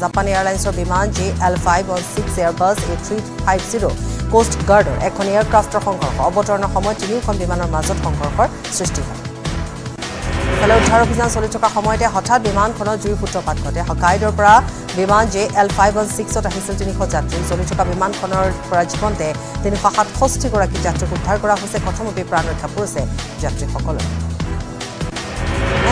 Japan एयरलाइंसर विमान JL516 Airbus A350 coast girder এখন এয়াৰক্ৰাফ্টৰ সংঘৰ্ষ অৱতৰণৰ সময়ত তিনিখন বিমানৰ মাজত সংঘৰ্ষৰ সৃষ্টি হয়। ফলে উদ্ধাৰ অভিযান চলি থকা সময়তে হঠাৎ বিমানখনৰ জুই সূত্ৰপাত ঘটে। হকাইদৰ পৰা বিমান JL516 আহিছিল তিনিখন যাত্ৰী। চলি থকা বিমানখনৰ পৰা জীৱন্তে 367 গৰাকী যাত্ৰীক উদ্ধাৰ কৰা হৈছে। কথমপি প্ৰাণ ৰক্ষা পৰিছে যাত্ৰীসকলৰ।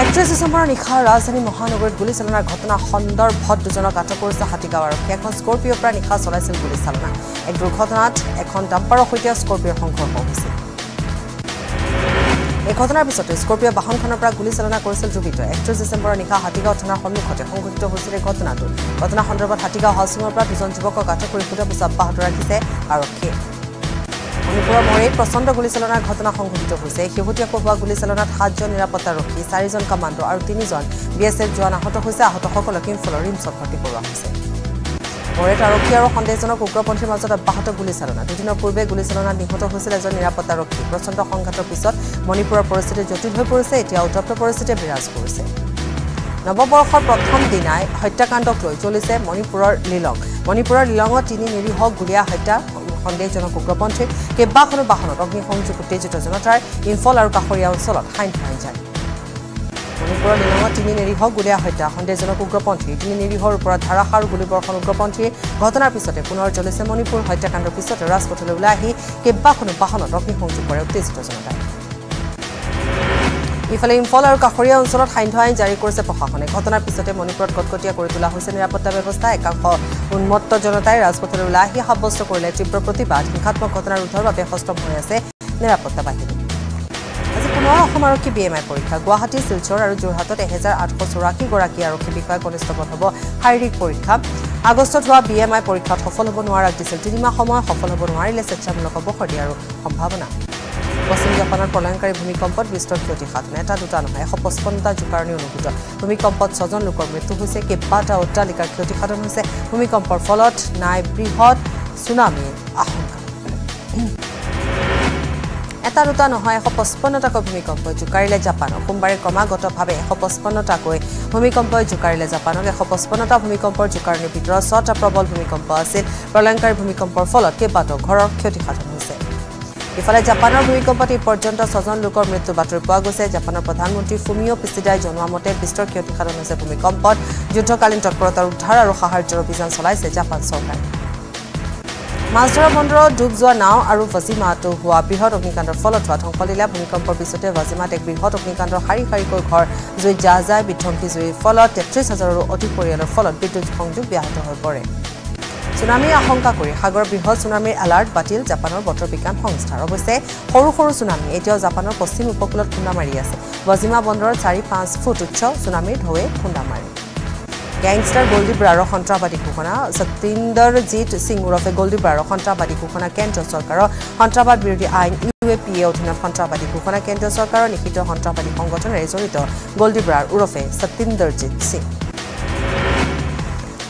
Actress December Nikha Razani Mohanagar Guli Salana Ghatna Khandar Bhat Dujana Gatakursa Hatigawar Ekhon Scorpio Pra Nikha Solaisil Guli Salana Ek Durghatanat Ekhon Damparor Hoite Scorpio Hongkong Hoise Ek Ghatnar Pisote Scorpio Bahonkhonor Pra Guli Salana Korisil Jubito Actress December Nikha Hatigaon Thanar Sammukhot Songhotito Hoisil Ek Ghatnato Ghatna Khandarbat Hatigaon Halsingor Pra Dujon Jubok Gatakuri Puja Puja Bahad Rakhise Arokhe Manipura Moray Prasanda Gulisalana Ghatna Honghutito Hoise, Hihutia Kohua Gulisalana Hatjon Nirapata Rokhi, Sarizon Commando, Aru Tinizon, BSF Joana Hoto Hoise, Hotokolo Kimfolo Rimsot Hatikura Hoise. Moray Aroki Aru Hondezonok Ugropontri Mazot Bahato Gulisalana, Dudino Purbe Gulisalana Nihoto Hoise Zon Nirapata Rokhi, Prasanda Hongkato Pisot, Manipura Porosite Jotin Hoporose, Tiautopo Porosite Biras Porose. নৱবৰ্ষৰ প্ৰথম দিনাই হত্যাকাণ্ডক লৈ চলিছে মণিপুৰৰ লিলং। মণিপুৰৰ লিলঙত তিনি নিৰীহ গুলীয়া হত্যা সন্দেহজনক উগ্ৰপন্থী কেইবাখনো বাহনত অগ্নিসংযোগ উত্তেজিত জনতাৰ ইম্ফল আৰু কাষৰীয়া অঞ্চলত হাইন হাইন যায়। মণিপুৰৰ লিলঙত তিনি নিৰীহ গুলীয়া হত্যা সন্দেহজনক উগ্ৰপন্থী তিনি নিৰীহৰ ওপৰত ধাৰাসাৰ গুলীবৰ্ষণ উগ্ৰপন্থী ঘটনাৰ পিছতে পুনৰ চলিছে মণিপুৰ হত্যাকাণ্ডৰ পিছতে ৰাজপথলৈ ওলাই আহি কেইবাখনো বাহনত অগ্নিসংযোগ কৰে উত্তেজিত জনতাই। ইফালে ইম্ফল আৰু কাষৰীয়া অঞ্চলত সান্ধ্য আইন জাৰি কৰিছে প্ৰশাসনে। ঘটনাৰ পিছতে মণিপুৰত কটকটীয়া কৰি তোলা হৈছে নিৰাপত্তা ব্যৱস্থা। একাংশ উন্মত্ত জনতাই ৰাজপথলৈ ওলাই আহি সাব্যস্ত কৰিলে তীব্ৰ প্ৰতিবাদ। হিংসাত্মক ঘটনা ৰোধৰ বাবে সষ্টম হৈ আছে নিৰাপত্তা বাহিনী। আজি পুনৰ অসম আৰক্ষী BMI পৰীক্ষা গুৱাহাটী, শিলচৰ আৰু যোৰহাটত 1884 গৰাকী আৰক্ষী বিষয়া কনিষ্টবল হ'ব শাৰীৰিক পৰীক্ষা। আগষ্টত হোৱা BMI পৰীক্ষাত সফল হ'ব নোৱাৰাক দিছিল ৩ মাহ সময়। সফল হ'ব নোৱাৰিলে স্বেচ্ছামূলক অৱসৰ দিয়াৰ সম্ভাৱনা। পশ্চিম জাপানৰ প্ৰলয়ংকাৰী ভূমিকম্পত বিস্তৰ ক্ষতিসাধ নেতা দুটা নহয় 155টা জোকাৰণি অনুভূত। ভূমিকম্পত 6জন লোকৰ মৃত্যু হৈছে। কেইবাটা অট্টালিকাৰ ক্ষতিসাধন হৈছে। ভূমিকম্পৰ ফলত নাই বৃহৎ সুনামিৰ আশংকা। এটা দুটা নহয় 155টাকৈ ভূমিকম্পই জোকাৰিলে জাপানক। সোমবাৰে ক্ৰমাগতভাৱে 155টাকৈ ভূমিকম্পই জোকাৰিলে জাপানক। 155টা ভূমিকম্পৰ জোকাৰণিৰ ভিতৰত 6টা প্ৰবল ভূমিকম্প আছিল। প্ৰলয়ংকাৰী ভূমিকম্পৰ ফলত কেইবাটা ঘৰৰ ক্ষতিসাধন হৈছে। ইফালে জাপানৰ ভূমিকম্পত পৰ্যন্ত 6জন লোকৰ মৃত্যু বাতৰি পোৱা গৈছে। জাপানৰ প্ৰধানমন্ত্ৰী ফুমিঅ' কিশিদাই জনোৱা মতে বিস্তৰ ক্ষতিসাধন হৈছে। ভূমিকম্পত যুদ্ধকালীন তৎপৰতাৰ উদ্ধাৰ আৰু সাহায্যৰ অভিযান চলাইছে জাপান চৰকাৰে। মাছ ধৰা বন্দৰত ডুব যোৱা নাও আৰু ভাজিমাতো হোৱা বৃহৎ অগ্নিকাণ্ডৰ ফলত হোৱা ধ্বংসলীলা। ভূমিকম্পৰ পিছতে ভাজিমাত এক বৃহৎ অগ্নিকাণ্ডৰ শাৰী শাৰীকৈ ঘৰ জুইত জাহ যায়। বিধ্বংসী জুইৰ ফলত 33,000ৰো অধিক পৰিয়ালৰ ফলত বিদ্যুৎ সংযোগ ব্যাহত হৈ পৰে। সুনামিৰ আশংকা কৰি সাগৰ বৃহৎ সুনামিৰ এলাৰ্ট বাতিল জাপানৰ বতৰ বিজ্ঞান সংস্থাৰ। অৱশ্যে সৰু সৰু সুনামি এতিয়াও জাপানৰ পশ্চিম উপকূলত খুন্দা মাৰি আছে। ভাজিমা বন্দৰত 4-5 ফুট উচ্চ সুনামিৰ ঢৌৱে খুন্দা মাৰে। গেংষ্টাৰ গ'ল্ডি ব্ৰাৰ সন্ত্ৰাসবাদী ঘোষণা। সতিন্দৰজিৎ সিং ওৰফে গ'ল্ডি ব্ৰাৰ সন্ত্ৰাসবাদী ঘোষণা কেন্দ্ৰীয় চৰকাৰৰ সন্ত্ৰাসবাদ বিৰোধী আইন UAPA অধীনত সন্ত্ৰাসবাদী ঘোষণা। কেন্দ্ৰীয় চৰকাৰৰ নিষিদ্ধ সন্ত্ৰাসবাদী সংগঠনেৰে জড়িত গ'ল্ডি ব্ৰাৰ ওৰফে সতিন্দৰজিৎ সিং।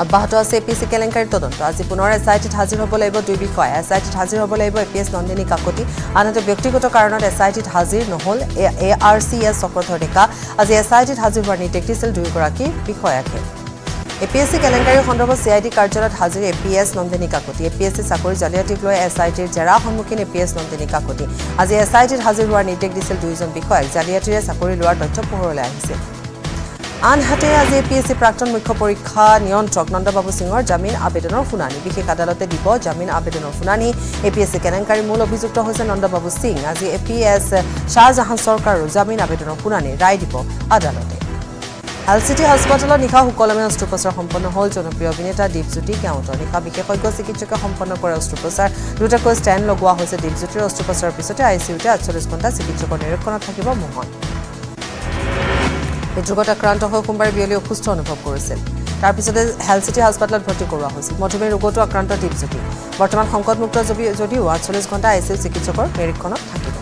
অব্যাহত আছে APSC কেলেংকাৰীৰ তদন্ত। আজি পুনৰ SITত হাজিৰ হ'ব লাগিব দুই বিষয়া। SITত হাজিৰ হ'ব লাগিব APS নন্দিনী কাকতি। আনহাতে ব্যক্তিগত কাৰণত SITত হাজিৰ নহ'ল ARCS চক্ৰধৰ ডেকা। আজি SITত হাজিৰ হোৱাৰ নিৰ্দেশ দিছিল দুয়োগৰাকী বিষয়াকে। APSC কেলেংকাৰীৰ সন্দৰ্ভত CID কাৰ্যালয়ত হাজিৰ APS নন্দিনী কাকতি। APSC চাকৰি জালিয়াতিক লৈ SITৰ জেৰা সন্মুখীন APS নন্দিনী কাকতি। আজি SITত হাজিৰ হোৱাৰ নিৰ্দেশ দিছিল দুয়োজন বিষয়াক। জালিয়াতিৰে চাকৰি লোৱাৰ তথ্য পোহৰলৈ আহিছে। আনহাতে আজি APSC প্ৰাক্তন মুখ্য পৰীক্ষা নিয়ন্ত্ৰক নন্দবাবু সিঙৰ জামিন আবেদনৰ শুনানি। বিশেষ আদালতে দিব জামিন আবেদনৰ শুনানি। APSC কেলেংকাৰীৰ মূল অভিযুক্ত হৈছে নন্দবাবু সিং। আজি APS শ্বাহজাহান চৰকাৰৰ জামিন আবেদনৰ শুনানি ৰায় দিব আদালতে। হেল চিটি হাস্পাতালত নিশা সুকলমে অস্ত্ৰোপচাৰ সম্পন্ন হ'ল জনপ্ৰিয় অভিনেতা দীপজ্যোতি কেওটৰ। নিশা বিশেষজ্ঞ চিকিৎসকে সম্পন্ন কৰে অস্ত্ৰোপচাৰ। দুটাকৈ ষ্টেণ্ড লগোৱা হৈছে দীপজ্যোতিৰ। অস্ত্ৰোপচাৰৰ পিছতে ICUতে 48 ঘণ্টা চিকিৎসকৰ নিৰীক্ষণত থাকিব মোহন। হৃদৰোগত আক্ৰান্ত হৈ সোমবাৰে বিয়লি অসুস্থ অনুভৱ কৰিছিল। তাৰ পিছতে হেল চিটি হাস্পাতালত ভৰ্তি কৰোৱা হৈছিল। মধুমেহ ৰোগতো আক্ৰান্ত দীপজ্যোতি বৰ্তমান সংকটমুক্ত যদিও 48 ঘণ্টা ICU চিকিৎসকৰ নিৰীক্ষণত থাকিব।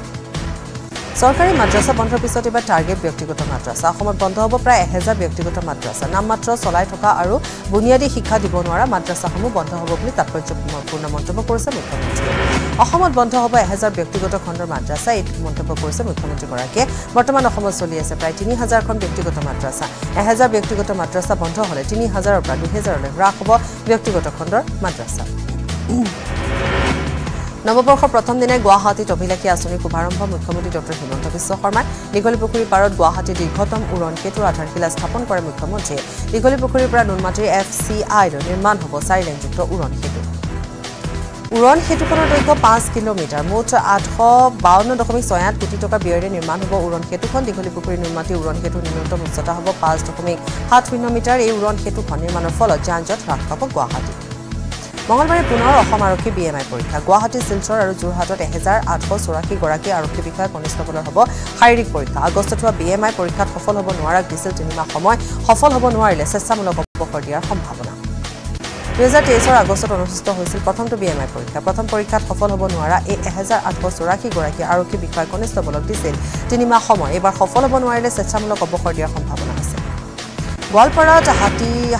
Sorkari madrasa bondhor pisot ebar target byaktigoto madrasa Assomot bondho hobo pray 1000 byaktigoto madrasa nammatra cholai thoka aru buniyadi shikkha dibo nwara madrasa homo bondho hobo boli tatporjyapurna montobyo korise mukhyamantri Assomot bondho hobo 1000 byaktigoto khondor madrasa ei montobyo korise mukhyamantri korake bortoman Assomot choli ase pray 3000 khon byaktigoto madrasa 1000 byaktigoto madrasa bondho hole 3000 pra 2000 le hra hobo byaktigoto khondor madrasa নববৰ্ষৰ প্ৰথম দিনা গুৱাহাটীত অভিলাষী আঁচনিৰ শুভাৰম্ভ মুখ্যমন্ত্ৰী ডঃ হিমন্ত বিশ্ব শৰ্মা দীঘলীপুখুৰী পাৰত গুৱাহাটী দীৰ্ঘতম উৰণ কেতুৰ আধাৰশিলা স্থাপন কৰে মুখ্যমন্ত্ৰীয়ে দীঘলীপুখুৰীৰ পৰা নুনমাটিৰ এফচিআইৰ নিৰ্মাণ হ'ব চাৰিলেনযুক্ত উৰণ কেতু উৰণ কেতুখনৰ দৈৰ্ঘ্য 5 কিলোমিটাৰ মুঠ 852.68 কোটি টকা ব্যয়েৰে নিৰ্মাণ হ'ব উৰণ কেতুখন দীঘলীপুখুৰী নুনমাটি উৰণ কেতুৰ নিম্নতম উচ্চতা হ'ব 5.70 মিটাৰ এই উৰণ কেতুখন নিৰ্মাণৰ ফলত যানজঁট হ্ৰাস পাব গুৱাহাটী মঙ্গলবাৰে পুনৰ অসম আৰক্ষী বিএমআই পৰীক্ষা গুৱাহাটী শিলচৰ আৰু যোৰহাটত 1884 গৰাকী আৰক্ষী বিষয়া কনিষ্টবলৰ হ'ব শাৰীৰিক পৰীক্ষা আগষ্টত হোৱা বিএমআই পৰীক্ষাত সফল হ'ব নোৱাৰাক দিছিল 3 মাহ সময় সফল হ'ব নোৱাৰিলে চেষ্টামূলক অৱসৰ দিয়াৰ সম্ভাৱনা 2023 আগষ্টত অনুষ্ঠিত হৈছিল প্ৰথমটো বিএমআই পৰীক্ষা প্ৰথম পৰীক্ষাত সফল হ'ব নোৱাৰা এই 1884 গৰাকী আৰক্ষী বিষয়া কনিষ্টবলক দিছিল 3 মাহ সময় এবাৰ সফল হ'ব নোৱাৰিলে চেষ্টামূলক অৱসৰ দিয়াৰ সম্ভাৱনা আছে গোৱালপাৰাত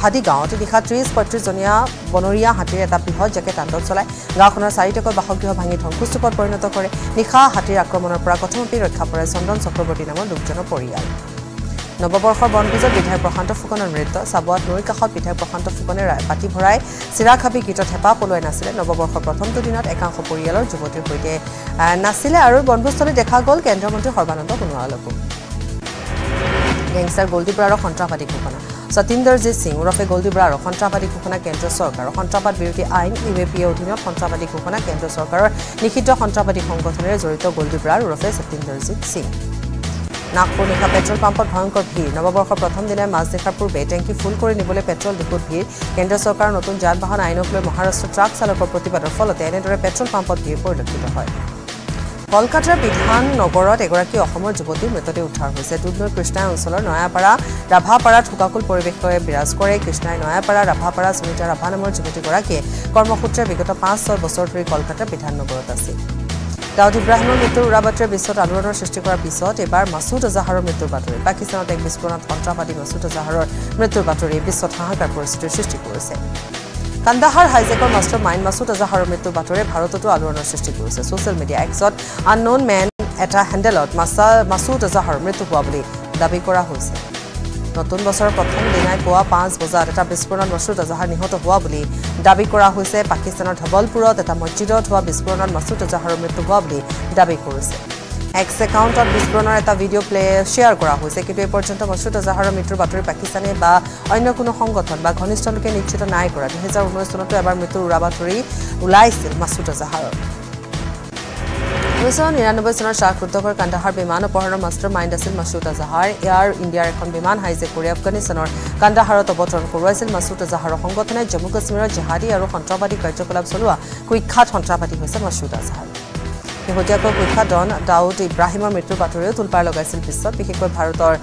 হাতীগাঁৱত নিশা ৩০-৩৫ জনীয়া বনৰীয়া হাতীৰ এটা বৃহৎ জাকে তাণ্ডৱ চলায় গাঁওখনৰ চাৰিটাকৈ বাসগৃহ ভাঙি ধ্বংসস্তূপত পৰিণত কৰে নিশা হাতীৰ আক্ৰমণৰ পৰা কথমপি ৰক্ষা পৰে চন্দন চক্ৰৱৰ্তী নামৰ লোকজনৰ পৰিয়াল নৱবৰ্ষৰ বনভোজত বিধায়ক প্ৰশান্ত ফুকনৰ মৃত্যু চাবুৱাত নৈৰ কাষত বিধায়ক প্ৰশান্ত ফুকনে পাতি ভৰাই চিৰাখাবি গীতত হেঁপাহ পলুৱাই নাছিলে নৱবৰ্ষৰ প্ৰথমটো দিনত একাংশ পৰিয়ালৰ যুৱতীৰ সৈতে নাছিলে আৰু বনভোজস্থলী দেখা গ'ল কেন্দ্ৰীয় মন্ত্ৰী Sarbananda সোণোৱালকো Gangster Goldibrar Contrapati Kupana. Satinder Jit Singh, Urafe Goldibrar, Contrapati Kupana Kendra Sorkar, Contrapat Beauty Ain, EVPO, Contrapati Kupana Kendra Sorkar, Nikita Contrapati Hongothore, Zorito Goldibrar, Urafe Satinder Jit Singh. Nagpur Nikha Petrol Pump of Hong Kong Bhir, Navaborka Pratham Dina Mazdeka Purbe, Tanki Fulkori Nibole Petrol Diput Bhir, Kendra Sorkar, Notun Jan Bahan, Ainokle, Maharashtra Truck, Salakor Protibator Follow, and a petrol pump of Bhir for the Kitahoi. কলকাতাৰ বিধান নগৰত এগৰাকী অসমৰ যুৱতীৰ মৃতদেহ উদ্ধাৰ হৈছে দুধনৈ কৃষ্ণা অঞ্চলৰ নয়াপাৰা ৰাভাপাৰা ঠুকাকুল পৰিৱেশলৈ বিৰাজ কৰে কৃষ্ণাই নয়াপাৰা ৰাভাপাৰা সুমিতা ৰাভা নামৰ যুৱতীগৰাকীয়ে কৰ্মসূত্ৰে বিগত 5-6 বছৰ ধৰি কলকাতাৰ বিধান নগৰত আছিল দাউদ ইব্ৰাহিমৰ মৃত্যুৰ উৰাবাতৰিয়ে বিশ্বত আলোড়নৰ সৃষ্টি কৰাৰ পিছত এবাৰ মাছুদ আজহাৰৰ মৃত্যুৰ বাতৰি পাকিস্তানত এক বিস্ফোৰণত সন্ত্ৰাসবাদী মাছুদ আজহাৰৰ মৃত্যুৰ বাতৰি বিশ্বত হাহাকাৰ পৰিস্থিতিৰ সৃষ্টি কৰিছে Kandahar hijacker mastermind Masood Azhar মৃত্যুৰ বাতৰি ভাৰততো আলোড়নৰ সৃষ্টি কৰিছে সোশ্যাল মিডিয়া এক্সত আননোন মেন এটা হ্যান্ডেলত মাছুদ আজহাৰৰ মৃত্যু হোৱা বুলি দাবী কৰা হৈছে নতুন বছৰৰ প্ৰথম দিনাই পোৱা 5 বজাত এটা বিস্ফোৰণত মাছুদ আজহাৰ নিহত হোৱা বুলি দাবী কৰা হৈছে পাকিস্তানৰ ধবলপুৰত এটা মছজিদত হোৱা বিস্ফোৰণত মাছুদ আজহাৰৰ মৃত্যু হোৱা বুলি দাবী কৰিছে এক্স একাউণ্টত বিস্ফোৰণৰ এটা ভিডিঅ' প্লে শ্বেয়াৰ কৰা হৈছে কিন্তু এই পৰ্যন্ত মাছুদ আজহাৰৰ মৃত্যুৰ বাতৰি পাকিস্তানে বা অন্য কোনো সংগঠন বা ঘনিষ্ঠলোকে নিশ্চিত নাই কৰা 2019 চনতো এবাৰ মৃত্যুৰ উৰাবাতৰি ওলাইছিল মাছুদ আজহাৰৰ 1999 চনৰ শাহৰুখৰ কান্দাহাৰ বিমান অপহৰণৰ মাষ্টাৰমাইণ্ড আছিল মাছুদ আজহাৰ এয়াৰ ইণ্ডিয়াৰ এখন বিমান হাইজেক কৰি আফগানিস্তানৰ কান্দাহাৰত অৱতৰণ কৰোৱাইছিল মাছুদ আজহাৰৰ সংগঠনে জম্মু কাশ্মীৰৰ জিহাদী আৰু সন্ত্ৰাসবাদী কাৰ্যকলাপ চলোৱা কুখ্যাত সন্ত্ৰাসবাদী হৈছে মাছুদ আজহাৰ শেহতীয়াকৈ কুখ্যাত ডন দাউদ ইব্ৰাহিমৰ মৃত্যুৰ বাতৰিও তোলপাৰ লগাইছিল পিছত বিশেষকৈ ভাৰতৰ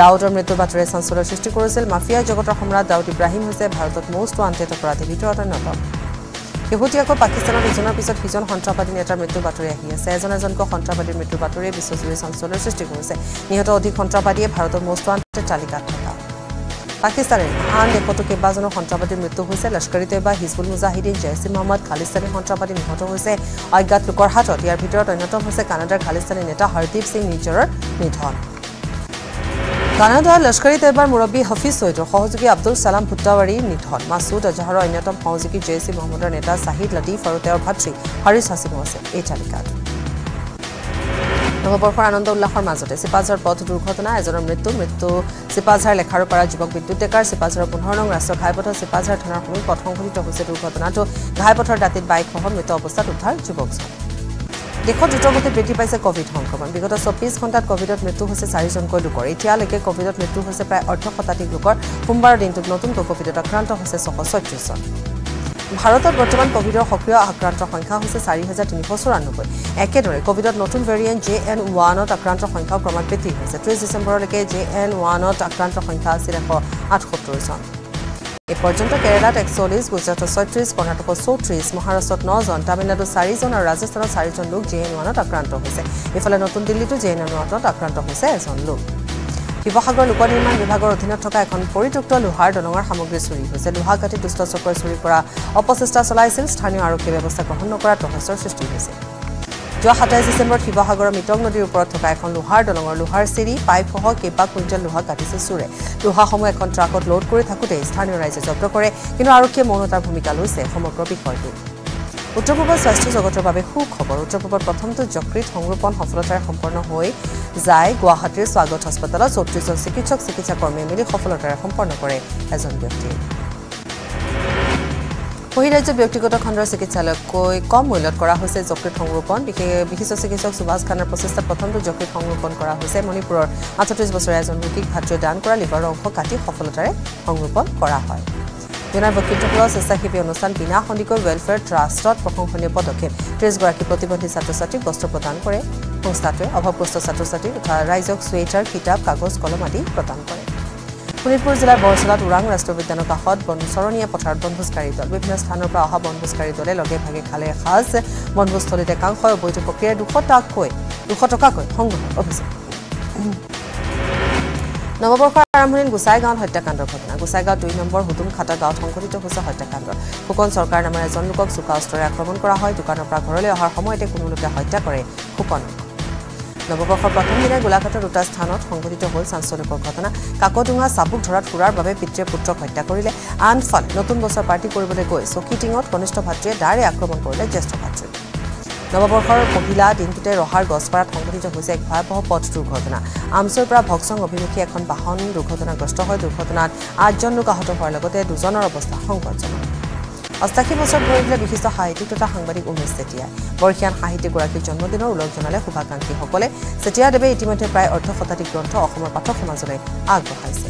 দাউদৰ মৃত্যুৰ বাতৰিয়ে সঞ্চলৰ সৃষ্টি কৰিছিল মাফিয়া জগতৰ সম্ৰাট দাউদ ইব্ৰাহিম হৈছে ভাৰতত মষ্ট ৱান্টেড অপৰাধীৰ ভিতৰত অন্যতম শেহতীয়াকৈ পাকিস্তানৰ ইজনৰ পিছত সিজন সন্ত্ৰাসবাদী নেতাৰ মৃত্যুৰ বাতৰি আহি আছে এজন এজনকৈ সন্ত্ৰাসবাদীৰ মৃত্যুৰ বাতৰিয়ে বিশ্বজুৰি সঞ্চলৰ সৃষ্টি কৰিছে নিহত অধিক সন্ত্ৰাসবাদীয়ে ভাৰতৰ মষ্ট ৱান্টেড তালিকাত থকা পাকিস্তানে আন দেশতো কেইবাজনো সন্ত্ৰাসবাদীৰ মৃত্যু হৈছে লস্কৰী তৈয়বা হিজবুল মুজাহিদিন জৈশ ই মহম্মদ খালিস্তানী সন্ত্ৰাসবাদী নিহত হৈছে অজ্ঞাত লোকৰ হাতত ইয়াৰ ভিতৰত অন্যতম হৈছে কানাডাৰ খালিস্তানী নেতা হৰদীপ সিং নিজৰৰ নিধন কানাডাৰ লস্কৰী তৈয়বাৰ মুৰব্বী হাফিজ ছৈয়দৰ সহযোগী আব্দুল সালাম ভুট্টাৱাৰী নিধন মাছুদ আজহাৰৰ অন্যতম সহযোগী জৈশ ই মহম্মদৰ নেতা ছাহিদ লতিফ আৰু তেওঁৰ ভাতৃ হাৰিছ হাছিমো আছে এই তালিকাত নৱবৰ্ষৰ আনন্দ উল্লাসৰ মাজতে চিপাঝাৰ পথ দুৰ্ঘটনা এজনৰ মৃত্যু চিপাঝাৰ লেখাৰ পৰা যুৱক বিদ্যুৎ ডেকাৰ চিপাঝাৰৰ 15 নং ৰাষ্ট্ৰীয় ঘাইপথৰ চিপাঝাৰ থানাৰ সমীপত পথ সংঘটিত হৈছে দুৰ্ঘটনাটো ঘাইপথৰ দাঁতিত বাইকসহ মৃত অৱস্থাত উদ্ধাৰ যুৱকজন দেশত দ্ৰুতগতিত বৃদ্ধি পাইছে কোভিড সংক্ৰমণ বিগত 24 ঘণ্টাত কোভিডত মৃত্যু হৈছে 4জনকৈ লোকৰ এতিয়ালৈকে কোভিডত মৃত্যু হৈছে প্ৰায় 8 শতাধিক লোকৰ সোমবাৰৰ দিনটোত নতুনকৈ কোভিডত আক্ৰান্ত হৈছে 636 জন ভাৰতত বৰ্তমান কোভিডৰ সক্ৰিয় আক্ৰান্তৰ সংখ্যা হৈছে 4394 একেদৰে কোভিডত নতুন ভেৰিয়েণ্ট JN.1ত আক্ৰান্তৰ সংখ্যা ক্ৰমাৎ বৃদ্ধি হৈছে 30 ডিসেম্বৰলৈকে JN.1ত আক্ৰান্তৰ সংখ্যা আছিল 178 জন A portion of Kerala taxolis, Gujarat 36, Karnataka 34, Maharashtra 9, Tamil Nadu 4, and Rajasthan 4 लोग JN1 आक्रांत हुए हैं। इफाले नोटुन दिल्ली तो JN1 आक्रांत हुए हैं ऐसे लोग। विभाग लोक निर्माण विभाग और अधीन ठका এখন পরিত্যক্ত লোহার দলঙৰ সামগ্ৰী চুৰি হৈছে। লোহা কাটি দুষ্ট চক্ৰ চুৰি কৰা অপচেষ্টা চলাইছিল। স্থানীয় আৰক্ষী ব্যৱস্থা গ্ৰহণ নকৰা তহচৰ সৃষ্টি হৈছে। যোৱা 27 ডিসেম্বৰত শিৱসাগৰৰ মিটং নদীৰ ওপৰত থকা এখন লোহাৰ দলঙৰ লোহাৰ চিৰি পাইপসহ কেইবা কুইণ্টেল লোহা কাটিছে চুৰে। লোহাসমূহ এখন ট্ৰাকত লোড কৰি থাকোতে স্থানীয় ৰাইজে জব্দ কৰে, কিন্তু আৰক্ষীয়ে মৌনতাৰ ভূমিকা লৈছে সমগ্ৰ বিষয়টো। উত্তৰ-পূবৰ স্বাস্থ্য জগতৰ বাবে সুখবৰ। উত্তৰ-পূবৰ প্ৰথমটো যকৃত সংৰোপণ সফলতাৰে সম্পন্ন হৈ যায়। গুৱাহাটীৰ স্বাগত হাস্পতালত ৩৪জন চিকিৎসা কৰ্মীয়ে মিলি সফলতাৰে সম্পন্ন কৰে এজন ব্যক্তি। বহিৰাজ্য ব্যক্তিগত খণ্ডৰ চিকিৎসালয়কৈ কম মূল্যত কৰা হৈছে যকৃত সংৰোপণ। বিশিষ্ট চিকিৎসক সুভাষ খানৰ প্ৰচেষ্টাত প্ৰথমটো যকৃত সংৰোপণ কৰা হৈছে। মণিপুৰৰ ৩৮ বছৰীয়া এজন ৰোগীক ভাতৃয়ে দান কৰা লিভাৰৰ অংশ কাটি সফলতাৰে সংৰোপণ কৰা হয়। জনাৰ বক্তৃতাৰ স্বেচ্ছাসেৱী অনুষ্ঠান বিনা খণ্ডিকৈ ৱেলফেয়াৰ ট্ৰাষ্টত প্ৰশংসনীয় পদক্ষেপ। ৩০গৰাকী প্ৰতিবন্ধী ছাত্ৰ-ছাত্ৰীক বস্ত্ৰ প্ৰদান কৰে সংস্থাটোৱে। অভাৱগ্ৰস্ত ছাত্ৰ-ছাত্ৰী তথা ৰাইজক চুৱেটাৰ, কিতাপ, কাগজ, কলম আদি প্ৰদান কৰে। শোণিতপুৰ জিলাৰ বৰচলাত ওৰাং ৰাষ্ট্ৰীয় উদ্যানৰ কাষত বনচৰণীয়া পথাৰত বনভোজকাৰী দল। বিভিন্ন স্থানৰ পৰা অহা বনভোজকাৰী দলে লগে ভাগে খালে এসাঁজ। বনভোজস্থলীত একাংশই অবৈধ প্ৰক্ৰিয়াৰে ২০০ টকাকৈ সংগ্ৰহৰ অভিযোগ। নৱবৰ্ষৰ আৰম্ভণিত গোসাইগাঁৱত হত্যাকাণ্ডৰ ঘটনা। গোসাইগাঁৱত ২ নম্বৰ হুতুমখাটা গাঁৱত সংঘটিত হৈছে হত্যাকাণ্ড। ফুকন চৰকাৰ নামৰ এজন লোকক চোকা অস্ত্ৰৰে আক্ৰমণ কৰা হয়। দোকানৰ পৰা ঘৰলৈ অহাৰ সময়তে কোনো লোকে হত্যা কৰে ফুকনক। নৱবৰ্ষৰ প্ৰথম দিনা গোলাঘাটৰ ২টা স্থানত সংঘটিত হ'ল চাঞ্চল্যকৰ ঘটনা। কাকডুঙা চাবুক ধৰাত সুৰাৰ বাবে পিতৃয়ে পুত্ৰক হত্যা কৰিলে। আনফালে নতুন বছৰ পাৰ্টি কৰিবলৈ গৈ চকীটিঙত কনিষ্ঠ ভাতৃয়ে দাৰে আক্ৰমণ কৰিলে জ্যেষ্ঠ ভাতৃক। নৱবৰ্ষৰ পহিলা দিনটোতে ৰহাৰ গছপাৰাত সংঘটিত হৈছে এক ভয়াৱহ পথ দুৰ্ঘটনা। আমচৈৰ পৰা ভক্সং অভিমুখী এখন বাহন দুৰ্ঘটনাগ্ৰস্ত হয়। দুৰ্ঘটনাত ৮জন লোক আহত হোৱাৰ লগতে 2জনৰ অৱস্থা সংকটজনক। ৮৮ বছৰ বয়সীয়া বিশিষ্ট সাহিত্যিক তথা সাংবাদিক উমেশ চেতিয়াই। বৰ্ষীয়ান সাহিত্যিকগৰাকীৰ জন্মদিনৰ উলগ জনালে শুভাকাংক্ষীসকলে। চেতিয়াদেৱে ইতিমধ্যে প্ৰায় ১/২০ গ্ৰন্থ অসমৰ পাঠক সমাজলৈ আগবঢ়াইছে।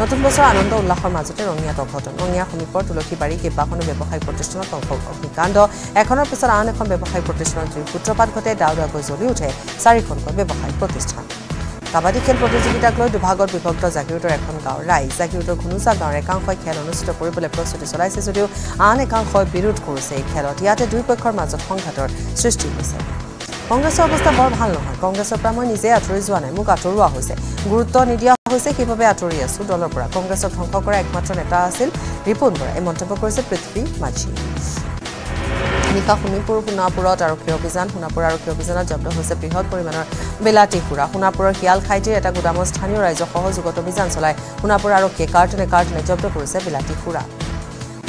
নতুন বছৰ আনন্দ উল্লাসৰ মাজতে ৰঙিয়াত অঘটন। ৰঙিয়াৰ সমীপৰ তুলসীবাৰী কেইবাখনো ব্যৱসায়িক প্ৰতিষ্ঠানত অগ্নিকাণ্ড। এখনৰ পিছত আন এখন ব্যৱসায়িক প্ৰতিষ্ঠানত জুইৰ সূত্ৰপাত ঘটে। ডাৱৰাকৈ জ্বলি উঠে ৪খনকৈ ব্যৱসায়িক প্ৰতিষ্ঠান। কাবাডী খেল প্ৰতিযোগিতাক লৈ দুভাগত বিভক্ত জাগিৰোডৰ এখন গাঁৱৰ ৰাইজ। জাগিৰোডৰ ঘুনুচা গাঁৱৰ একাংশই খেল অনুষ্ঠিত কৰিবলৈ প্ৰস্তুতি চলাইছে যদিও আন একাংশই বিৰোধ কৰিছে এই খেলত। ইয়াতে দুই পক্ষৰ মাজত সংঘাতৰ সৃষ্টি হৈছে। কংগ্ৰেছৰ অৱস্থা বৰ ভাল নহয়। কংগ্ৰেছৰ পৰা মই নিজে আঁতৰি যোৱা নাই, মোক আঁতৰোৱা হৈছে। গুৰুত্ব নিদিয়া হৈছে, সেইভাৱে আঁতৰি আছো দলৰ পৰা। কংগ্ৰেছক ধ্বংস কৰা একমাত্ৰ নেতা আছিল ৰিপুণ বৰা। এই মন্তব্য কৰিছে পৃথ্বী মাঝি। নিশা সোণাপুৰত আৰক্ষীৰ অভিযান। সোণাপুৰ আৰক্ষী অভিযানত জব্দ হৈছে বৃহৎ পৰিমাণৰ বিলাতী সুৰা। সোণাপুৰৰ শিয়ালখাইটিৰ এটা গুদামৰ স্থানীয় ৰাইজৰ সহযোগত অভিযান চলাই সোণাপুৰ আৰক্ষীয়ে কাৰ্টনে জব্দ কৰিছে বিলাতী সুৰা।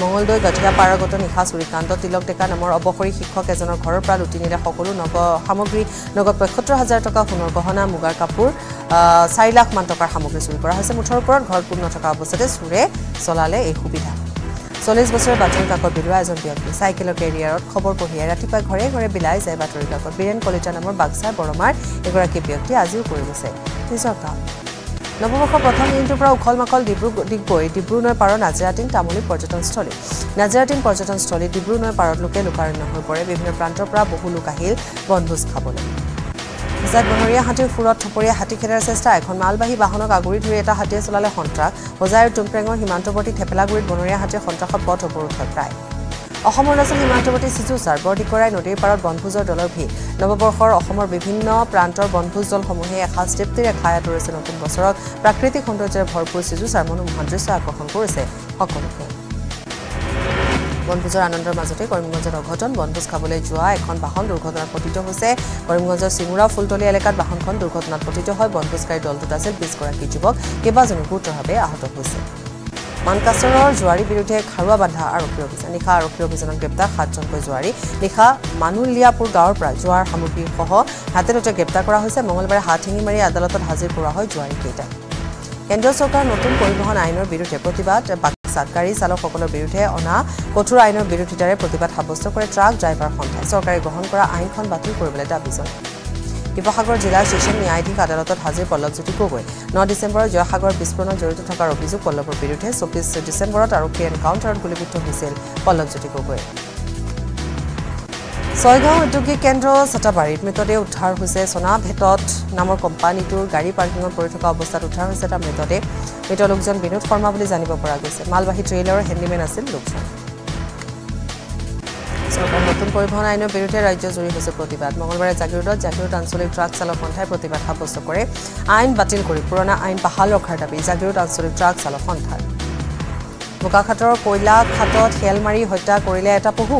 মঙলদৈ গঠিয়াপাৰাগত নিশা চুৰিকাণ্ডত তিলক ডেকা নামৰ অৱসৰী শিক্ষক এজনৰ ঘৰৰ পৰা লুটি নিলে সকলো নগদ সামগ্ৰী। নগদ ৭৫,০০০ টকা, সোণৰ গহনা, মুগাৰ কাপোৰ, ৪ লাখমান টকাৰ সামগ্ৰী চুৰি কৰা হৈছে। মুঠৰ ওপৰত ঘৰত কোনো নথকা অৱস্থাতে চুৰে চলালে এই সুবিধা। ৪০ বছৰীয়া বাতৰি কাকত বিলোৱা এজন ব্যক্তি। চাইকেলৰ কেৰিয়াৰত খবৰ কঢ়িয়াই ৰাতিপুৱা ঘৰে ঘৰে বিলাই যায় বাতৰি কাকত। বীৰেণ কলিতা নামৰ বাক্সা বৰমাৰ এগৰাকী ব্যক্তি আজিও কৰি গৈছে নিজৰ কাম। নৱবৰ্ষৰ প্ৰথম দিনটোৰ পৰা উখল মাখল ডিগবৈ। ডিব্ৰু নৈৰ পাৰৰ নাজিৰাটিং তামুলী পৰ্যটনস্থলী। নাজিৰাটিং পৰ্যটনস্থলীত ডিব্ৰু নৈৰ পাৰত লোকে লোকাৰণ্য হৈ পৰে। বিভিন্ন প্ৰান্তৰ পৰা বহু লোক আহিল বনভোজ খাবলৈ। যাত বনৰীয়া হাতীৰ ফুৰত থপৰীয়া হাতী খেদাৰ চেষ্টা। এখন মালবাহী বাহনক আগুৰি ধৰি এটা হাতীয়ে চলালে সন্ত্ৰাস। হোজাই আৰু টুমপ্ৰেঙৰ সীমান্তৱৰ্তী ঠেপেলাগুৰিত বনৰীয়া হাতীৰ সন্ত্ৰাসত পথ অৱৰোধ হয় প্ৰায়। অসম অৰুণাচল সীমান্তৱৰ্তী চিজুচাৰ বৰদিকৰাই নদীৰ পাৰত বনভোজৰ দলৰ ভিৰ। নৱবৰ্ষৰ অসমৰ বিভিন্ন প্ৰান্তৰ বনভোজ দলসমূহে এসাঁজ তৃপ্তিৰে খাই আঁতৰিছে নতুন বছৰক। প্ৰাকৃতিক সৌন্দৰ্যৰে ভৰপূৰ চিজুচাৰ মনোমোহন দৃশ্য আকৰ্ষণ কৰিছে সকলোকে। বনভোজৰ আনন্দৰ মাজতে কৰিমগঞ্জত অঘটন। বনভোজ খাবলৈ যোৱা এখন বাহন দুৰ্ঘটনাত পতিত হৈছে। কৰিমগঞ্জৰ চিঙুৰা ফুলতলী এলেকাত বাহনখন দুৰ্ঘটনাত পতিত হয়। বনভোজকাৰী দলটোত আছিল ২০গৰাকী যুৱক। কেইবাজনো গুৰুতৰভাৱে আহত হৈছে। মানকাছৰৰ জোৱাৰীৰ বিৰুদ্ধে খাৰুৱা বান্ধা আৰক্ষী অভিযান। নিশা আৰক্ষী অভিযানত গ্ৰেপ্তাৰ ৭জনকৈ জোৱাৰী। নিশা মানুলিয়াপুৰ গাঁৱৰ পৰা জোৱাৰ সামগ্ৰীসহ হাতেলতে গ্ৰেপ্তাৰ কৰা হৈছে। মঙলবাৰে হাতশিঙি মাৰি আদালতত হাজিৰ কৰা হয় জোৱাৰীকেইটা। কেন্দ্ৰীয় চৰকাৰৰ নতুন পৰিবহণ আইনৰ বিৰুদ্ধে প্ৰতিবাদ। বাক্সাত গাড়ী চালকসকলৰ বিৰুদ্ধে অনা কঠোৰ আইনৰ বিৰোধিতাৰে প্ৰতিবাদ সাব্যস্ত কৰে ট্ৰাক ড্ৰাইভাৰ সন্থাই। চৰকাৰে গ্ৰহণ কৰা আইনখন বাতিল কৰিবলৈ দাবী জনায়। শিৱসাগৰ জিলাৰ ছেচন ন্যায়াধীশ আদালতত হাজিৰ পল্লৱজ্যোতি গগৈ। ৯ ডিচেম্বৰত জয়সাগৰ বিস্ফোৰণত জড়িত থকাৰ অভিযোগ পল্লৱৰ বিৰুদ্ধে। ২৪ ডিচেম্বৰত আৰক্ষীৰ এনকাউণ্টাৰত গুলীবিদ্ধ হৈছিল পল্লৱজ্যোতি গগৈ। ছয়গাঁও ঔদ্যোগিক কেন্দ্ৰ ছটাবাৰীত মৃতদেহ উদ্ধাৰ হৈছে। চনা ভেটত নামৰ কোম্পানীটোৰ গাড়ী পাৰ্কিঙত পৰি থকা অৱস্থাত উদ্ধাৰ হৈছে এটা মৃতদেহ। এটা লোকজন বিনোদ শৰ্মা বলে জানিব পৰা গৈছে মালবাহী ট্ৰেইলাৰৰ হেন্ডিমেন আছিল লোকজন সৰকাৰ নতুন পৰিবহন আইনৰ বিৰুদ্ধে ৰাজ্য জুৰি হৈছে প্ৰতিবাদ মঙ্গলবাৰে জাগিৰোড আঞ্চলিক ট্ৰাক চালক সন্থাই প্ৰতিবাদ সাব্যস্ত কৰে আইন বাতিল কৰি পুৰণা আইন বহাল ৰখাৰ দাবী জাগিৰোড আঞ্চলিক ট্ৰাক চালক সন্থাৰ বোকাখাটৰ কয়লা খাটত খেলমাৰি হত্যা কৰিলে এটা পহু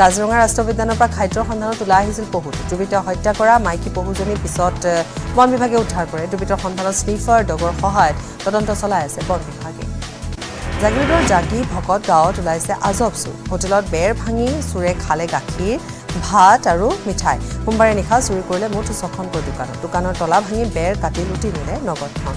কাজিৰঙা ৰাষ্ট্ৰীয় উদ্যানৰ পৰা খাদ্যৰ সন্ধানত ওলাই আহিছিল পহু ডুবিত হত্যা কৰা মাইকী পহুজনী পিছত বন বিভাগে উদ্ধাৰ কৰে ডুবিত সন্ধানত স্নিফাৰ ডগৰ সহায়ত তদন্ত চলাই আছে বন বিভাগে জাগিৰোডৰ জাগি ভকত গাঁৱত ওলাইছে আজব চুৰ হোটেলত বেৰ ভাঙি চুৰে খালে গাখীৰ ভাত আৰু মিঠাই সোমবাৰে নিশা চুৰি কৰিলে মুঠ ৬খনকৈ দোকানৰ তলা ভাঙি বেৰ কাটি লুটি নিলে নগদ ধন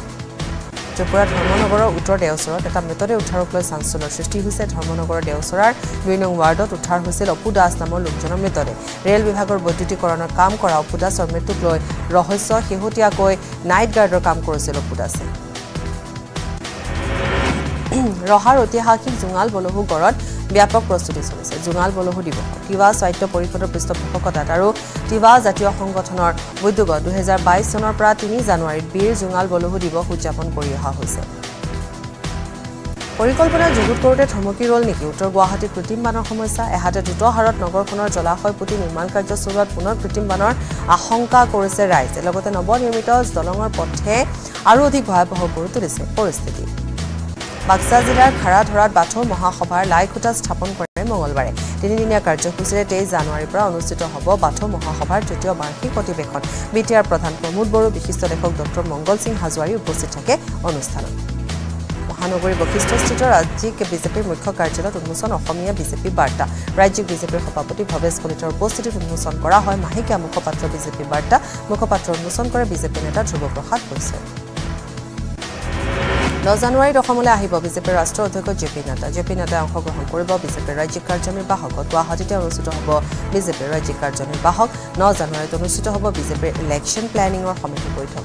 ত্ৰিপুৰা ধৰ্মনগৰৰ উত্তৰ দেওচৰত এটা মৃতদেহ উদ্ধাৰক লৈ চাঞ্চল্যৰ সৃষ্টি হৈছে ধৰ্মনগৰৰ দেওচৰাৰ ২নং ৱাৰ্ডত উদ্ধাৰ হৈছিল অপু দাস নামৰ লোকজনৰ মৃতদেহ ৰেল বিভাগৰ বৈদ্যুতিকৰণৰ কাম কৰা অপু দাসৰ মৃত্যুক লৈ ৰহস্য শেহতীয়াকৈ নাইট গাৰ্ডৰ কাম কৰিছিল অপু দাসে ৰহাৰ ঐতিহাসিক জোঙাল বলহু গড়ত ব্যাপক প্ৰস্তুতি চলিছে জোঙাল বলহু দিৱস তিৱা স্বায়ত্ব পৰিষদৰ পৃষ্ঠপোষকতাত আৰু তিৱা জাতীয় সংগঠনৰ উদ্যোগত ২০২২ চনৰ পৰা ৩ জানুৱাৰীত বীৰ জোঙাল বলহু দিৱস উদযাপন কৰি অহা হৈছে পৰিকল্পনা যুগুত কৰোতে ধমকি ৰল নেকি উত্তৰ গুৱাহাটী কৃত্ৰিম বানৰ সমস্যা এহাতে দ্ৰুত হাৰত নগৰখনৰ জলাশয় পুতি নিৰ্মাণ কাৰ্য চলোৱাত পুনৰ কৃত্ৰিম বানৰ আশংকা কৰিছে ৰাইজে লগতে নৱনিৰ্মিত দলঙৰ পথে আৰু অধিক ভয়াৱহ কৰি তুলিছে পৰিস্থিতি বাক্সা জিলাৰ খাড়াধৰাত বাথৌ মহাসভাৰ লাইখুটা স্থাপন কৰে মঙ্গলবাৰে তিনিদিনীয়া কাৰ্যসূচীৰে ২৩ জানুৱাৰীৰ পৰা অনুষ্ঠিত হ'ব বাথৌ মহাসভাৰ তৃতীয় বাৰ্ষিক অধিৱেশন বিটিআৰ প্ৰধান প্ৰমোদ বড়ো বিশিষ্ট লেখক ডক্টৰ মংগল সিং হাজোৱাৰী উপস্থিত থাকে অনুষ্ঠানত মহানগৰী বশিষ্ঠস্থিত ৰাজ্যিক বিজেপিৰ মুখ্য কাৰ্যালয়ত উন্মোচন অসমীয়া বিজেপি বাৰ্তা ৰাজ্যিক বিজেপিৰ সভাপতি ভৱেশ কলিতাৰ উপস্থিতিত উন্মোচন কৰা হয় মাহেকীয়া মুখপাত্ৰ বিজেপি বাৰ্তা মুখপাত্ৰ উন্মোচন কৰে বিজেপি নেতা ধ্ৰুৱপ্ৰসাদ বৈশ্য ১০ জানুৱাৰীত অসমলৈ আহিব বিজেপিৰ ৰাষ্ট্ৰীয় অধ্যক্ষ জে পি নাড্ডাই অংশগ্ৰহণ কৰিব বিজেপিৰ ৰাজ্যিক কাৰ্যনিৰ্বাহকত গুৱাহাটীতে অনুষ্ঠিত হ'ব বিজেপিৰ ৰাজ্যিক কাৰ্যনিৰ্বাহক ৯ জানুৱাৰীত অনুষ্ঠিত হ'ব বিজেপিৰ ইলেকশ্যন প্লেনিঙৰ সমিতি বৈঠক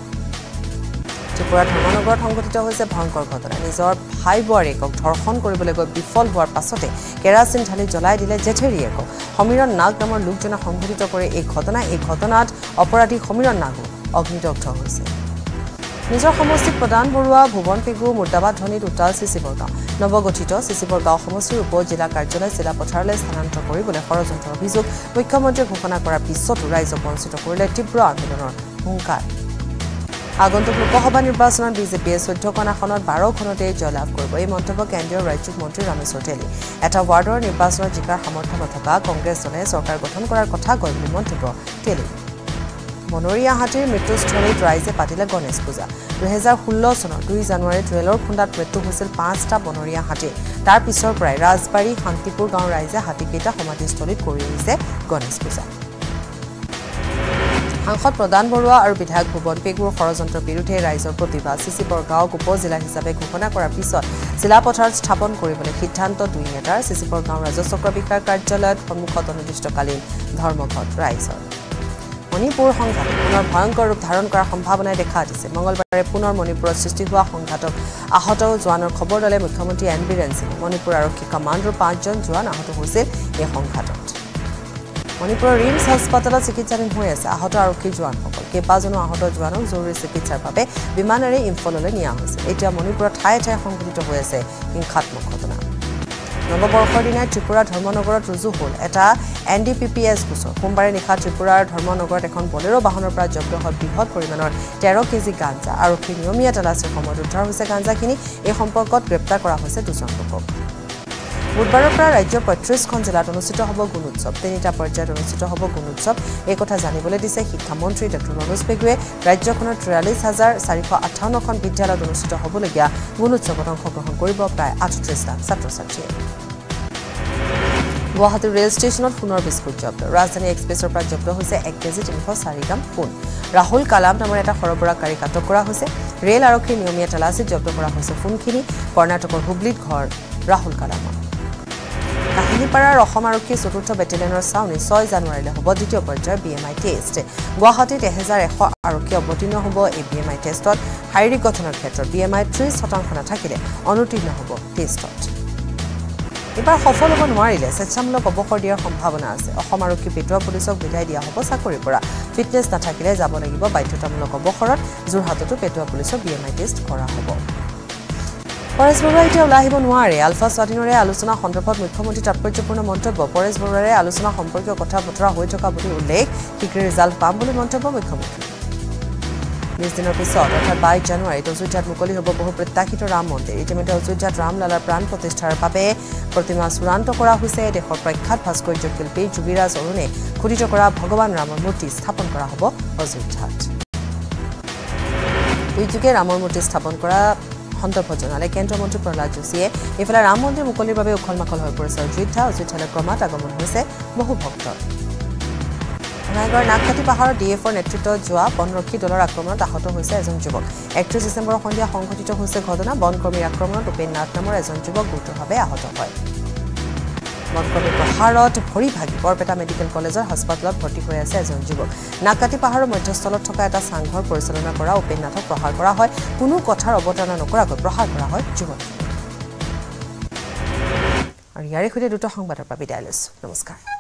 ত্ৰিপুৰা ধৰ্মনগৰত সংঘটিত হৈছে ভয়ংকৰ ঘটনা নিজৰ ভাই বোৱাৰীয়েকক ধৰ্ষণ কৰিবলৈ গৈ বিফল হোৱাৰ পাছতে কেৰাচিন ঢালি জ্বলাই দিলে জেঠেৰীয়েকক সমীৰণ নাগ নামৰ লোকজনে সংঘটিত কৰে এই ঘটনাত অপৰাধী সমীৰণ নাগো অগ্নিদগ্ধ হৈছে নিজৰ সমষ্টিত প্ৰদান বৰুৱা ভুৱন পিগু মুৰ্দাবাদ ধনীত উত্তাল চিচিবৰগাঁও নৱগঠিত চিচিবৰগাঁও সমষ্টিৰ উপ-জিলা কাৰ্যালয় জিলাপথাৰলৈ স্থানান্তৰ কৰিবলৈ ষড়যন্ত্ৰৰ অভিযোগ মুখ্যমন্ত্ৰীয়ে ঘোষণা কৰাৰ পিছতো ৰাইজক বঞ্চিত কৰিলে তীব্ৰ আন্দোলনৰ হুংকাৰ আগন্তুক লোকসভা নিৰ্বাচনত বিজেপিয়ে ১৪খন আসনত ১২খনতে জয়লাভ কৰিব এই মন্তব্য কেন্দ্ৰীয় ৰাজ্যিক মন্ত্ৰী ৰামেশ্বৰ তেলী এটা ৱাৰ্ডৰ নিৰ্বাচনত জিকাৰ সামৰ্থ্য নথকা কংগ্ৰেছ দলে চৰকাৰ গঠন কৰাৰ কথা কয় বুলি মন্তব্য তেলী বনৰীয়া হাতীৰ মৃত্যুস্থলীত ৰাইজে পাতিলে গণেশ পূজা ২০১৬ চনৰ ২ জানুৱাৰীত ৰেলৰ খুন্দাত মৃত্যু হৈছিল ৫টা বনৰীয়া হাতী তাৰ পিছৰ পৰাই ৰাজবাৰী শান্তিপুৰ গাঁৱৰ ৰাইজে হাতীকেইটা সমাধিস্থলীত কৰি আহিছে গণেশ পূজা সাংসদ প্ৰদান বৰুৱা আৰু বিধায়ক ভুৱন পেগুৰ ষড়যন্ত্ৰৰ বিৰুদ্ধে ৰাইজৰ প্ৰতিবাদ চিচিবৰগাঁওক উপ-জিলা হিচাপে ঘোষণা কৰাৰ পিছত জিলাপথাৰ স্থাপন কৰিবলৈ সিদ্ধান্ত দুই নেতাৰ চিচিবৰগাঁও ৰাজহ চক্ৰ বিকাৰ কাৰ্যালয়ত সন্মুখত অনিৰ্দিষ্টকালীন ধৰ্মঘট ৰাইজৰ মণিপুৰ সংঘাত পুনৰ ভয়ংকৰ ৰূপ ধাৰণ কৰাৰ সম্ভাৱনাই দেখা দিছে মঙ্গলবাৰে পুনৰ মণিপুৰত সৃষ্টি হোৱা সংঘাতক আহত জোৱানৰ খবৰ ল'লে মুখ্যমন্ত্ৰী এন বি ৰেন সিঙে মণিপুৰ আৰক্ষী কমাণ্ডৰ ৫জন জোৱান আহত হৈছিল এই সংঘাতত মণিপুৰৰ ৰিমছ হাস্পতালত চিকিৎসাধীন হৈ আছে আহত আৰক্ষী জোৱানসকল কেইবাজনো আহত জোৱানক জৰুৰী চিকিৎসাৰ বাবে বিমানেৰে ইম্ফললৈ নিয়া হৈছে এতিয়া মণিপুৰৰ ঠায়ে ঠায়ে সংঘটিত হৈ আছে হিংসাত্মক ঘটনা নৱবৰ্ষৰ দিনা ত্ৰিপুৰা ধৰ্মনগৰত ৰুজু হ'ল এটা NDPPS গোচৰ সোমবাৰে নিশা ত্ৰিপুৰাৰ ধৰ্মনগৰত এখন বলেৰো বাহনৰ পৰা জব্দ হয় বৃহৎ পৰিমাণৰ ১৩ কেজি গাঞ্জা আৰক্ষীৰ নিয়মীয়া তালাচীৰ সময়ত উদ্ধাৰ হৈছে গাঞ্জাখিনি এই সম্পৰ্কত গ্ৰেপ্তাৰ কৰা হৈছে দুজন লোকক বুধবাৰৰ পৰা ৰাজ্যৰ ৩৫খন জিলাত অনুষ্ঠিত হ'ব গুণ উৎসৱ ৩টা পৰ্যায়ত অনুষ্ঠিত হ'ব গুণ উৎসৱ এই কথা জানিবলৈ দিছে শিক্ষামন্ত্ৰী ডক্টৰ মনোজ পেগুৱে ৰাজ্যখনৰ ৪৩,৪৫৮খন বিদ্যালয়ত অনুষ্ঠিত হ'বলগীয়া গুণ উৎসৱত অংশগ্ৰহণ কৰিব প্ৰায় ৩৮ লাখ ছাত্ৰ ছাত্ৰীয়ে গুৱাহাটী ৰেল ষ্টেচনত সোণৰ বিস্কুট জব্দ ৰাজধানী এক্সপ্ৰেছৰ পৰা জব্দ হৈছে ১ কেজি ৩০৪ গ্ৰাম সোণ ৰাহুল কালাম নামৰ এটা সৰবৰাহকাৰীক আটক কৰা হৈছে ৰেল আৰক্ষীৰ নিয়মীয়া তালাচীত জব্দ কৰা হৈছে সোণখিনি কৰ্ণাটকৰ হুবলিত ঘৰ ৰাহুল কালামৰ কাহিনীপাৰাৰ অসম আৰক্ষীৰ ৪ৰ্থ বেটেলিয়নৰ চাউনি ৬ জানুৱাৰীলৈ হ'ব দ্বিতীয় পৰ্যায়ৰ BMI টেষ্ট গুৱাহাটীত ১১০০ আৰক্ষী অৱতীৰ্ণ হ'ব এই BMI টেষ্টত শাৰীৰিক গঠনৰ ক্ষেত্ৰত BMI ৩০% নাথাকিলে অনুতীৰ্ণ হ'ব টেষ্টত এইবাৰ সফল হ'ব নোৱাৰিলে স্বেচ্ছামূলক অৱসৰ দিয়াৰ সম্ভাৱনা আছে অসম আৰক্ষী পেট্ৰল পুলিচক বিদায় দিয়া হ'ব চাকৰিৰ পৰা ফিটনেছ নাথাকিলে যাব লাগিব বাধ্যতামূলক অৱসৰত যোৰহাটতো পেট্ৰল পুলিচৰ BMI টেষ্ট কৰা হ'ব পৰেশ বৰুৱাই তেওঁ লাহিব নোৱাৰে আলফা স্বাধীনৰে আলোচনা সন্দৰ্ভত মুখ্যমন্ত্ৰী তাৎপৰ্যপূৰ্ণ মন্তব্য পৰেশ বৰুৱাৰে আলোচনা সম্পৰ্কীয় কথা বতৰা হৈ থকা বুলি উল্লেখ টিকৰি ৰিজাল্ট পাম বুলি মন্তব্য মুখ্যমন্ত্ৰী নিৰ্দিনৰ পিছত অৰ্থাৎ ২২ জানুৱাৰীত অযোধ্যাত মুকলি হ'ব বহু প্ৰত্যাশিত ৰাম মন্দিৰ ইতিমধ্যে অযোধ্যাত ৰামলালাৰ প্ৰাণ প্ৰতিষ্ঠাৰ বাবে প্ৰতিমা চূড়ান্ত কৰা হৈছে দেশৰ প্ৰখ্যাত ভাস্কৰ্য শিল্পী যোগীৰাজ অৰুণে খোদিত কৰা ভগৱান ৰামৰ মূৰ্তি স্থাপন কৰা হ'ব অযোধ্যাত উইজুকে ৰামৰ মূৰ্তি স্থাপন কৰা সন্দৰ্ভত জনালে কেন্দ্ৰীয় মন্ত্ৰী প্ৰহ্লাদ যোশীয়ে এইফালে ৰাম মন্দিৰ মুকলিৰ বাবে উখল মাখল হৈ পৰিছে অযোধ্যা অযোধ্যালৈ ক্ৰমাৎ আগমন হৈছে বহু ভক্ত নাগৰ নাককাটি পাহাৰৰ ডিএফৰ নেতৃত্বত যোৱা বনৰক্ষী দলৰ আক্ৰমণত আহত হৈছে এজন যুৱক ৩১ ডিচেম্বৰৰ সন্ধিয়া সংঘটিত হৈছে ঘটনা বনকৰ্মীৰ আক্ৰমণত উপেন নাথ নামৰ এজন যুৱক গুৰুতৰভাৱে আহত হয় বনকৰ্মীৰ প্ৰহাৰত ভৰি ভাগি বৰপেটা মেডিকেল কলেজৰ হাস্পতালত ভৰ্তি হৈ আছে এজন যুৱক নাককাটি পাহাৰৰ মধ্যস্থলত থকা এটা চাংঘৰ পৰিচালনা কৰা উপেন নাথক প্ৰহাৰ কৰা হয় কোনো কথাৰ অৱতাৰণা নকৰাকৈ প্ৰহাৰ কৰা হয় যুৱক আৰু ইয়াৰে সৈতে দুটা সংবাদৰ পৰা বিদায় লৈছো নমস্কাৰ